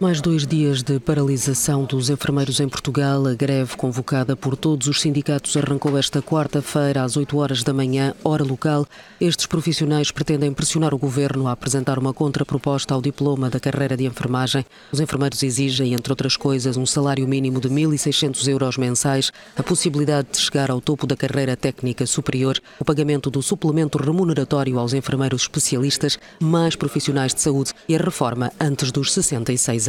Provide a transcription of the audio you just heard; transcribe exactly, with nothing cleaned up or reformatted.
Mais dois dias de paralisação dos enfermeiros em Portugal. A greve convocada por todos os sindicatos arrancou esta quarta-feira às oito horas da manhã, hora local. Estes profissionais pretendem pressionar o governo a apresentar uma contraproposta ao diploma da carreira de enfermagem. Os enfermeiros exigem, entre outras coisas, um salário mínimo de mil e seiscentos euros mensais, a possibilidade de chegar ao topo da carreira técnica superior, o pagamento do suplemento remuneratório aos enfermeiros especialistas, mais profissionais de saúde e a reforma antes dos sessenta e seis